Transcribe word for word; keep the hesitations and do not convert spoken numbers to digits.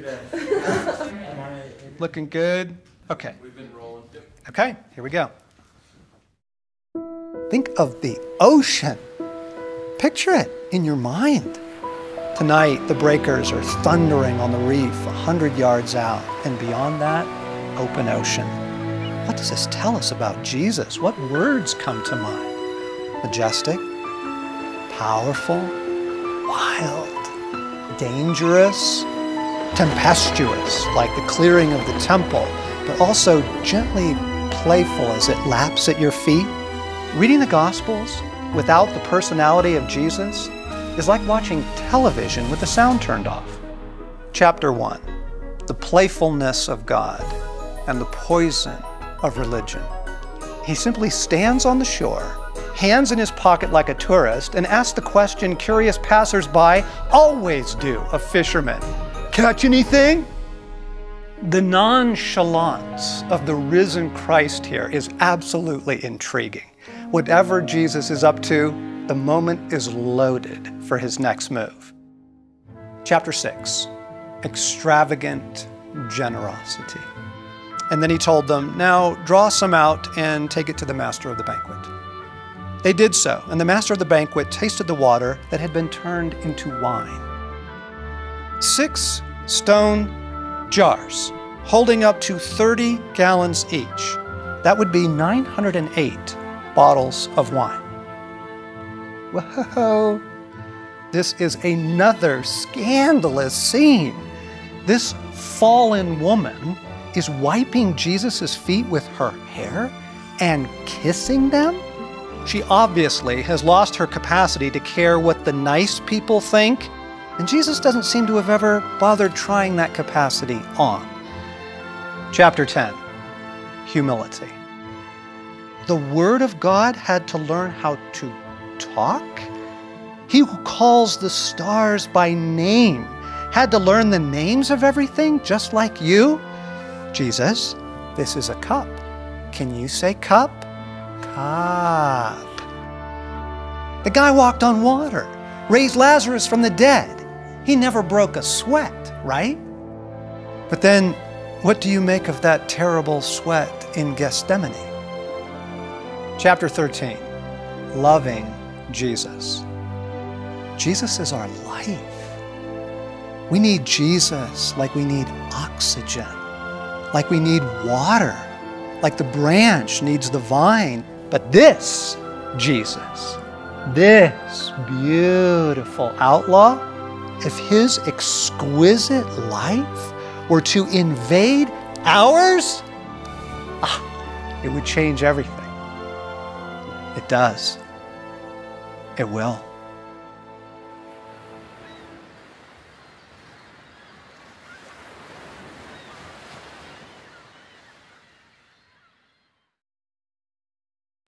today. Looking good? Okay. We've been rolling. Okay, here we go. Think of the ocean. Picture it in your mind. Tonight, the breakers are thundering on the reef a hundred yards out, and beyond that, open ocean. What does this tell us about Jesus? What words come to mind? Majestic, powerful, wild, dangerous, tempestuous, like the clearing of the temple, but also gently playful as it laps at your feet. Reading the Gospels without the personality of Jesus is like watching television with the sound turned off. Chapter one, the playfulness of God and the poison of religion. He simply stands on the shore, hands in his pocket like a tourist, and asks the question curious passersby always do of fishermen. Catch anything? The nonchalance of the risen Christ here is absolutely intriguing. Whatever Jesus is up to, the moment is loaded for his next move. Chapter six, extravagant generosity. And then he told them, now draw some out and take it to the master of the banquet. They did so, and the master of the banquet tasted the water that had been turned into wine. Six stone jars, holding up to thirty gallons each. That would be nine hundred eight bottles of wine. Whoa, this is another scandalous scene. This fallen woman is wiping Jesus' feet with her hair and kissing them? She obviously has lost her capacity to care what the nice people think, and Jesus doesn't seem to have ever bothered trying that capacity on. Chapter ten, humility. The Word of God had to learn how to talk. He who calls the stars by name had to learn the names of everything just like you. Jesus, this is a cup. Can you say cup? Cup. The guy walked on water, raised Lazarus from the dead. He never broke a sweat, right? But then, what do you make of that terrible sweat in Gethsemane? Chapter thirteen, loving Jesus. Jesus is our life. We need Jesus like we need oxygen, like we need water, like the branch needs the vine. But this Jesus, this beautiful outlaw, if his exquisite life were to invade ours, ah, it would change everything. It does. It will.